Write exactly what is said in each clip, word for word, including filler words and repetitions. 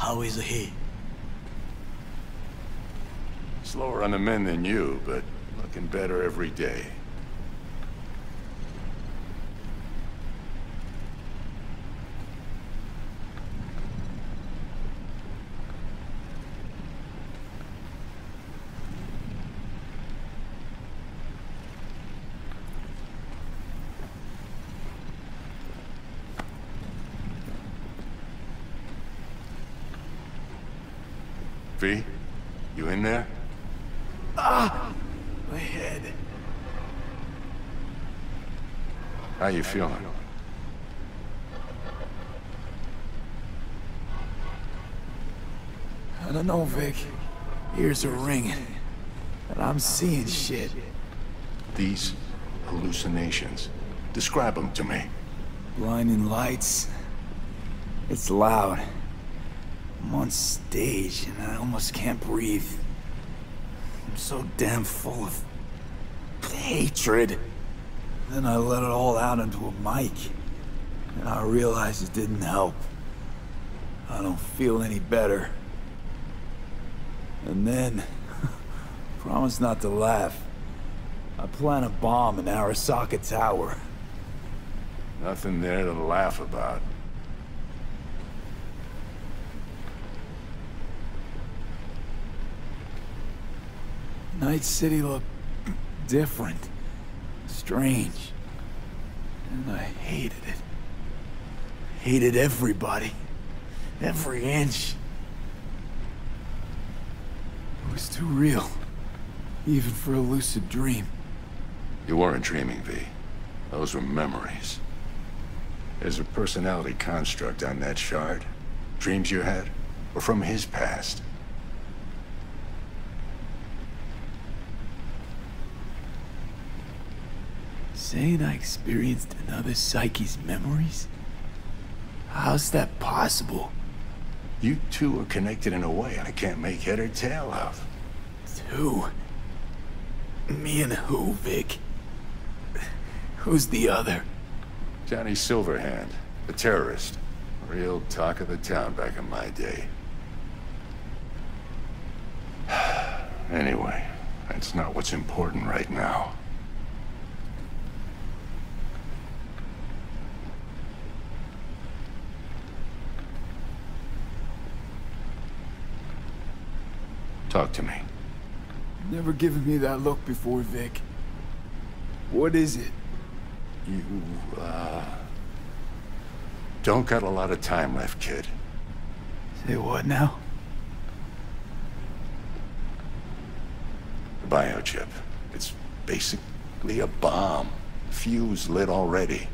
How is he? Slower on the men than you, but looking better every day. V, you in there? Ah! My head. How you feeling? I don't know, Vic. Ears are ringing, and I'm seeing shit. These hallucinations. Describe them to me. Blinding lights. It's loud. I'm on stage, and I almost can't breathe. I'm so damn full of hatred. Then I let it all out into a mic, and I realized it didn't help. I don't feel any better. And then, promise not to laugh, I plant a bomb in Arasaka Tower. Nothing there to laugh about. Night City looked different, strange, and I hated it. Hated everybody, every inch. It was too real, even for a lucid dream. You weren't dreaming, V. Those were memories. There's a personality construct on that shard. Dreams you had were from his past. Saying I experienced another psyche's memories? How's that possible? You two are connected in a way I can't make head or tail of. Two? Me and who, Vic? Who's the other? Johnny Silverhand, a terrorist. Real talk of the town back in my day. Anyway, that's not what's important right now. Talk to me. You've never given me that look before, Vic. What is it? You, uh... don't got a lot of time left, kid. Say what now? The biochip. It's basically a bomb. Fuse lit already.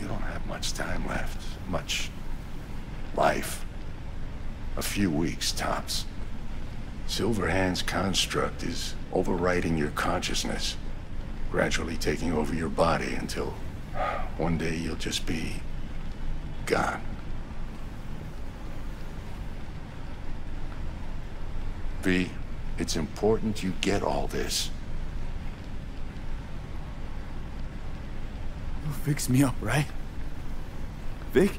You don't have much time left. Much life. A few weeks, tops. Silverhand's construct is overriding your consciousness, gradually taking over your body until one day you'll just be gone. V, it's important you get all this. You'll fix me up, right? Vic?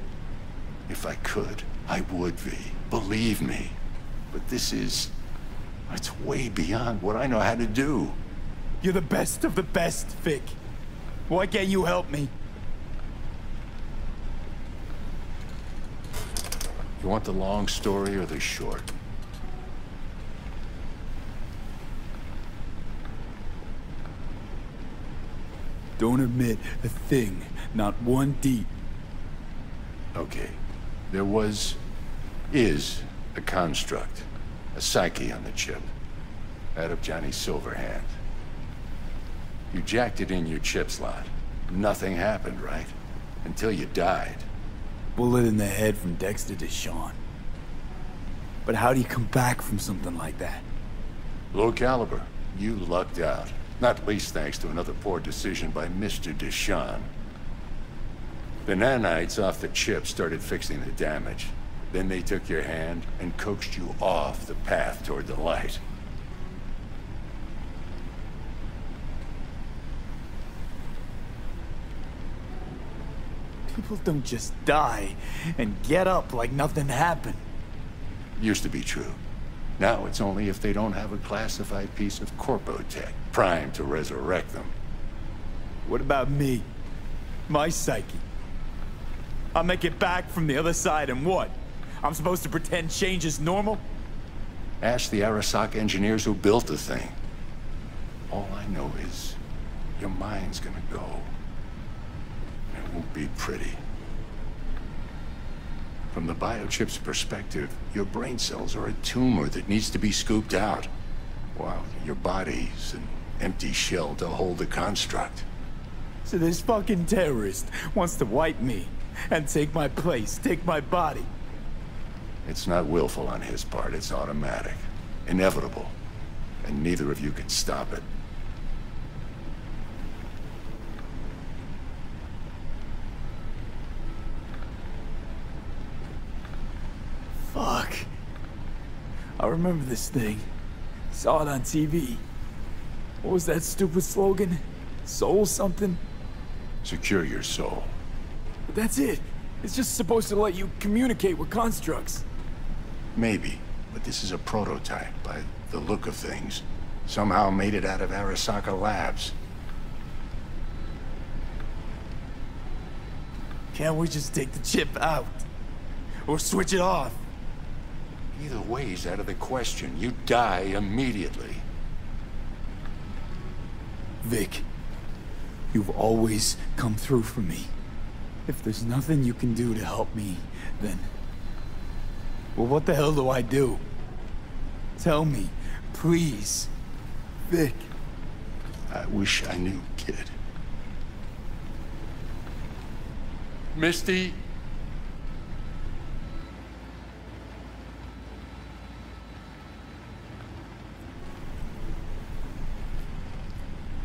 If I could, I would, V. Believe me. But this is... it's way beyond what I know how to do. You're the best of the best, Vic. Why can't you help me? You want the long story or the short? Don't admit a thing, not one deep. Okay. There was... is a construct. A psyche on the chip, that of Johnny Silverhand. You jacked it in your chip slot. Nothing happened, right? Until you died. Bullet in the head from Dexter Deshaun. But how do you come back from something like that? Low caliber. You lucked out. Not least thanks to another poor decision by Mister Deshaun. The nanites off the chip started fixing the damage. Then they took your hand and coaxed you off the path toward the light. People don't just die and get up like nothing happened. used to be true. Now it's only if they don't have a classified piece of corpo-tech primed to resurrect them. What about me? My psyche? I'll make it back from the other side and what? I'm supposed to pretend change is normal? Ask the Arasaka engineers who built the thing. All I know is your mind's gonna go. It won't be pretty. From the biochip's perspective, your brain cells are a tumor that needs to be scooped out, while your body's an empty shell to hold the construct. So this fucking terrorist wants to wipe me and take my place, take my body. It's not willful on his part, it's automatic, inevitable, and neither of you can stop it. Fuck. I remember this thing. Saw it on T V. What was that stupid slogan? Soul something? Secure your soul. But that's it. It's just supposed to let you communicate with constructs. Maybe, but this is a prototype by the look of things. Somehow made it out of Arasaka Labs. Can't we just take the chip out? Or switch it off? Either way's out of the question. You die immediately. Vic, you've always come through for me. If there's nothing you can do to help me, then... well, what the hell do I do? Tell me, please. Vic. I wish I knew, kid. Misty?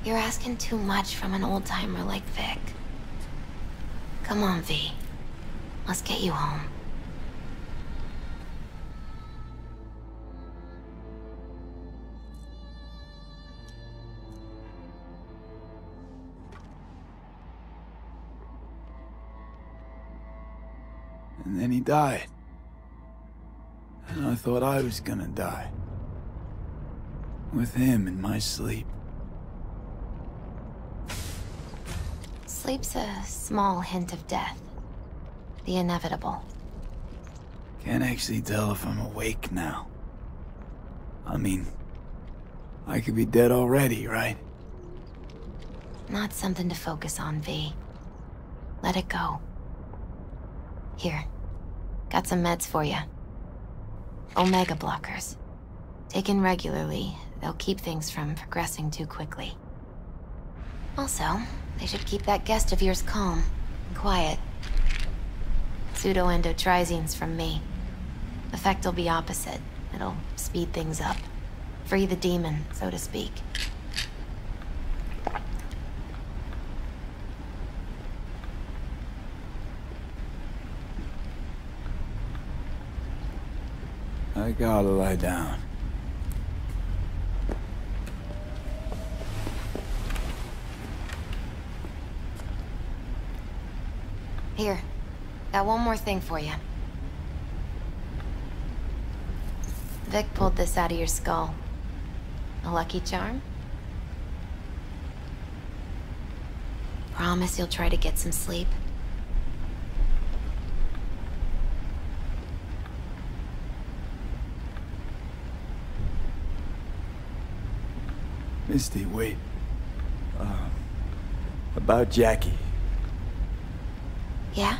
You're asking too much from an old-timer like Vic. Come on, V. Let's get you home. And then he died. And I thought I was gonna die. With him in my sleep. Sleep's a small hint of death. The inevitable. Can't actually tell if I'm awake now. I mean, I could be dead already, right? Not something to focus on, V. Let it go. Here. Got some meds for you. Omega blockers. Taken regularly, they'll keep things from progressing too quickly. Also, they should keep that guest of yours calm and quiet. Pseudoendotrizines from me. Effect will be opposite. It'll speed things up. Free the demon, so to speak. I gotta lie down. Here, got one more thing for you. Vic pulled this out of your skull. A lucky charm? Promise you'll try to get some sleep. Misty, wait. Uh, about Jackie. Yeah?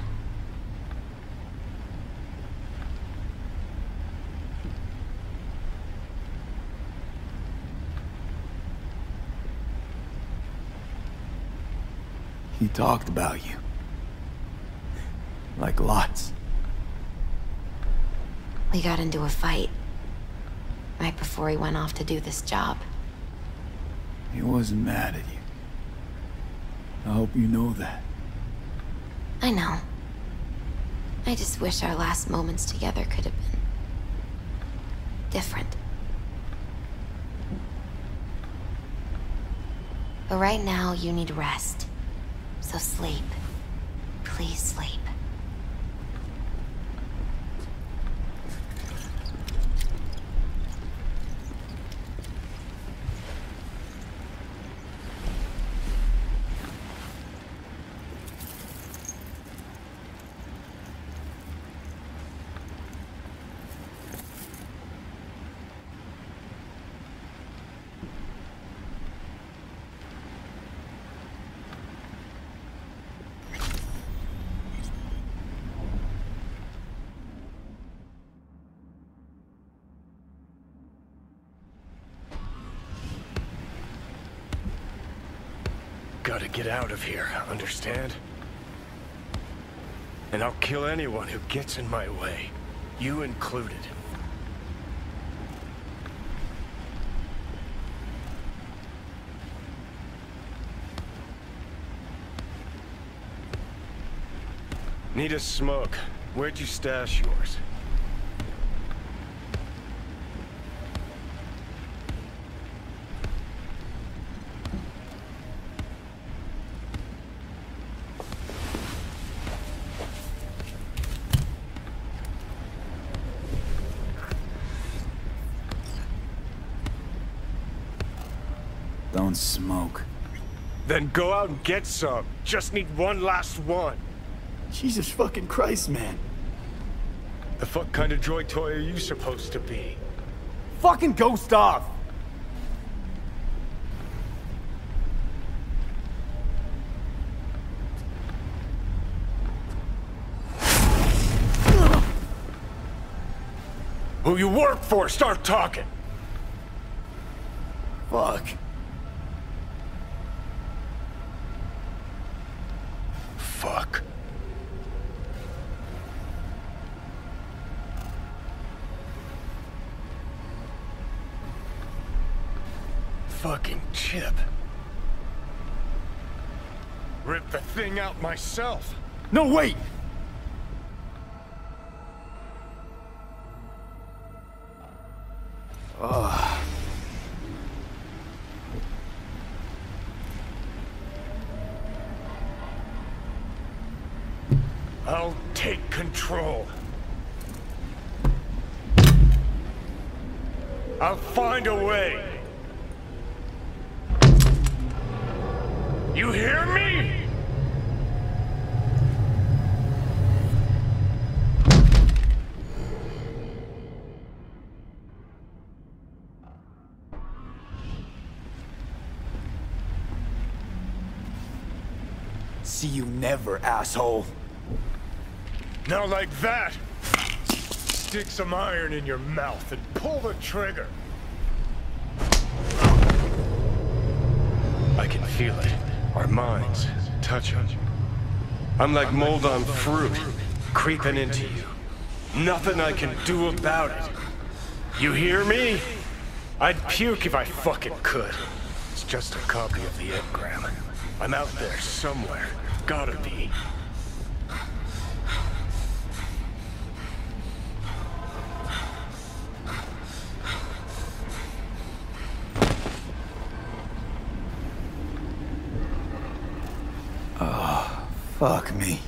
He talked about you. Like lots. We got into a fight. Right before he went off to do this job. He wasn't mad at you. I hope you know that. I know. I just wish our last moments together could have been... different. But right now, you need rest. So sleep. Please sleep. Gotta get out of here, understand? And I'll kill anyone who gets in my way, you included. Need a smoke. Where'd you stash yours? Don't smoke. Then go out and get some. Just need one last one. Jesus fucking Christ, man. The fuck kind of droid toy are you supposed to be? Fucking ghost off! Who you work for, start talking! Fuck. Fuck. Fucking chip. Rip the thing out myself. No, wait! Ugh. I'll take control. I'll find a way. You hear me? See you never, asshole. Now like that, stick some iron in your mouth and pull the trigger. I can feel it. Our minds touch on you. I'm like mold on fruit, creeping into you. Nothing I can do about it. You hear me? I'd puke if I fucking could. It's just a copy of the engram. I'm out there somewhere. Gotta be. Fuck me.